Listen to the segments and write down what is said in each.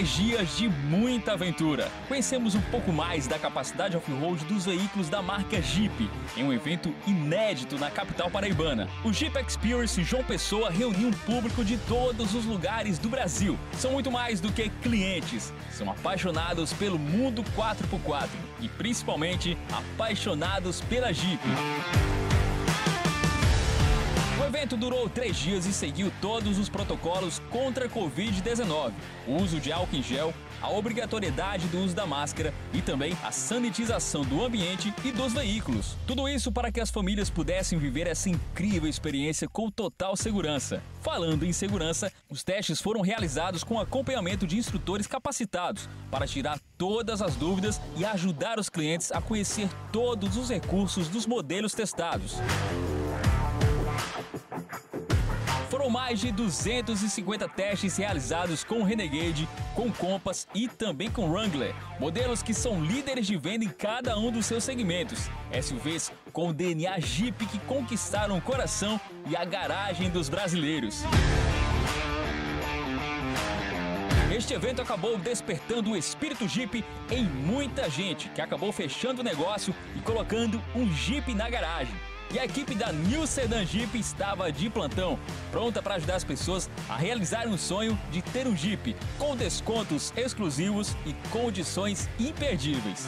10 dias de muita aventura. Conhecemos um pouco mais da capacidade off-road dos veículos da marca Jeep, em um evento inédito na capital paraibana. O Jeep Experience João Pessoa reuniu um público de todos os lugares do Brasil. São muito mais do que clientes, são apaixonados pelo mundo 4x4 e principalmente apaixonados pela Jeep. O evento durou 3 dias e seguiu todos os protocolos contra a Covid-19, o uso de álcool em gel, a obrigatoriedade do uso da máscara e também a sanitização do ambiente e dos veículos. Tudo isso para que as famílias pudessem viver essa incrível experiência com total segurança. Falando em segurança, os testes foram realizados com acompanhamento de instrutores capacitados para tirar todas as dúvidas e ajudar os clientes a conhecer todos os recursos dos modelos testados. Foram mais de 250 testes realizados com o Renegade, com o Compass e também com o Wrangler, modelos que são líderes de venda em cada um dos seus segmentos. SUVs com o DNA Jeep que conquistaram o coração e a garagem dos brasileiros. Este evento acabou despertando o espírito Jeep em muita gente, que acabou fechando o negócio e colocando um Jeep na garagem. E a equipe da NewSedan Jeep estava de plantão, pronta para ajudar as pessoas a realizarem o sonho de ter um Jeep, com descontos exclusivos e condições imperdíveis.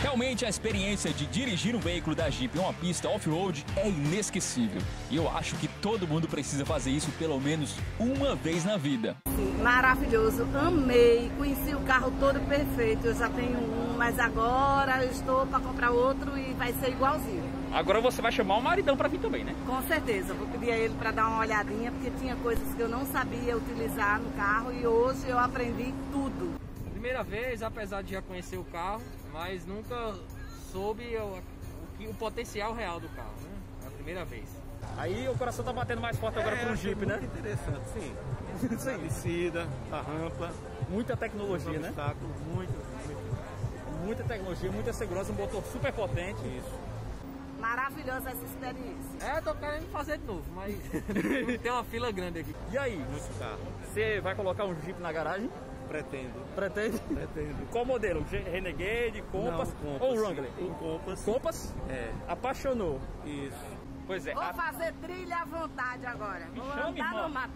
Realmente a experiência de dirigir um veículo da Jeep em uma pista off-road é inesquecível. E eu acho que todo mundo precisa fazer isso pelo menos uma vez na vida. Maravilhoso, amei, conheci o carro todo perfeito, eu já tenho um. Mas agora eu estou para comprar outro e vai ser igualzinho. Agora você vai chamar o maridão para vir também, né? Com certeza, vou pedir a ele para dar uma olhadinha, porque tinha coisas que eu não sabia utilizar no carro e hoje eu aprendi tudo. Primeira vez, apesar de já conhecer o carro, mas nunca soube o potencial real do carro, né? É a primeira vez. Aí o coração tá batendo mais forte agora pro Jeep, né? Muito interessante, sim. A descida, a rampa, muita tecnologia, muito, né? Obstáculo, muita tecnologia, muita segurança, um motor super potente. Isso. Maravilhosa essa experiência. Tô querendo fazer de novo, mas tem uma fila grande aqui. E aí? Muito carro. Você vai colocar um Jeep na garagem? Pretendo. Pretende? Pretendo. Qual modelo? Renegade, Compass, não, ou Wrangler? Compass. Compass? É. Apaixonou. Isso. Pois é. Vou fazer trilha à vontade agora. Me chame, irmão.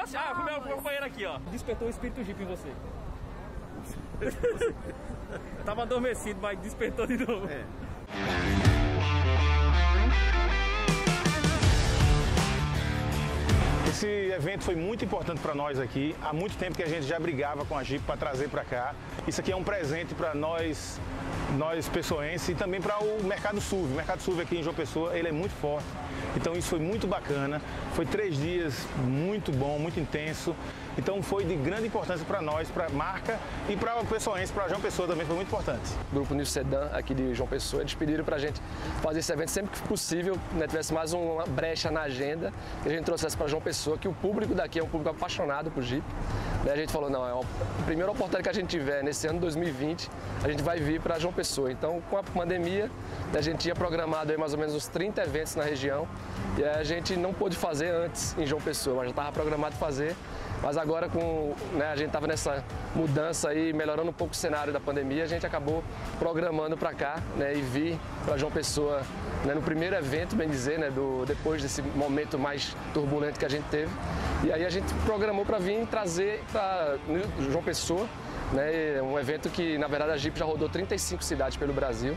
Me chame. Ah, com o meu companheiro aqui, ó. Despertou o espírito Jeep em você. Tava adormecido, mas despertou de novo. É. Esse evento foi muito importante para nós aqui. Há muito tempo que a gente já brigava com a Jeep para trazer para cá. Isso aqui é um presente para nós pessoenses e também para o mercado SUV. O mercado SUV aqui em João Pessoa, ele é muito forte. Então isso foi muito bacana, foi 3 dias muito bom, muito intenso, então foi de grande importância para nós, para a marca e para o pessoense, para João Pessoa também foi muito importante. O grupo NewSedan aqui de João Pessoa, eles pediram para a gente fazer esse evento sempre que possível, né, tivesse mais uma brecha na agenda, que a gente trouxesse para João Pessoa, que o público daqui é um público apaixonado por Jeep. Daí a gente falou, não, é a primeira oportunidade que a gente tiver nesse ano 2020, a gente vai vir para João Pessoa. Então, com a pandemia, a gente tinha programado aí mais ou menos uns 30 eventos na região e a gente não pôde fazer antes em João Pessoa, mas já estava programado fazer. Mas agora, com, né, a gente estava nessa mudança aí, melhorando um pouco o cenário da pandemia, a gente acabou programando para cá, né, e vir para João Pessoa, né, no primeiro evento, bem dizer, né, depois desse momento mais turbulento que a gente teve. E aí a gente programou para vir trazer para João Pessoa, né, um evento que, na verdade, a Jeep já rodou 35 cidades pelo Brasil,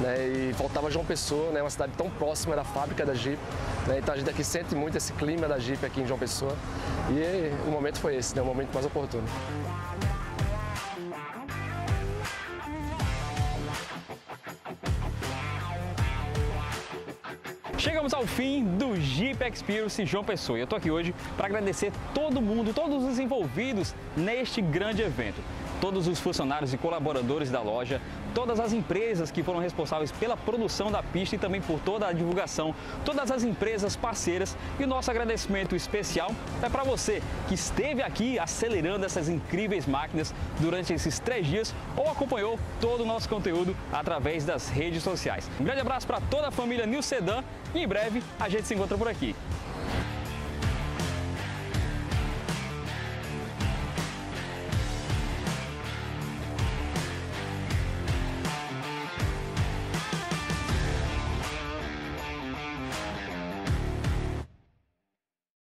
né, e faltava João Pessoa, né, uma cidade tão próxima da fábrica da Jeep, né, então a gente aqui sente muito esse clima da Jeep aqui em João Pessoa e o momento foi esse, né, o momento mais oportuno. Chegamos ao fim do Jeep Experience em João Pessoa e eu estou aqui hoje para agradecer todo mundo, todos os envolvidos neste grande evento. Todos os funcionários e colaboradores da loja, todas as empresas que foram responsáveis pela produção da pista e também por toda a divulgação, todas as empresas parceiras e o nosso agradecimento especial é para você que esteve aqui acelerando essas incríveis máquinas durante esses 3 dias ou acompanhou todo o nosso conteúdo através das redes sociais. Um grande abraço para toda a família NewSedan e em breve a gente se encontra por aqui.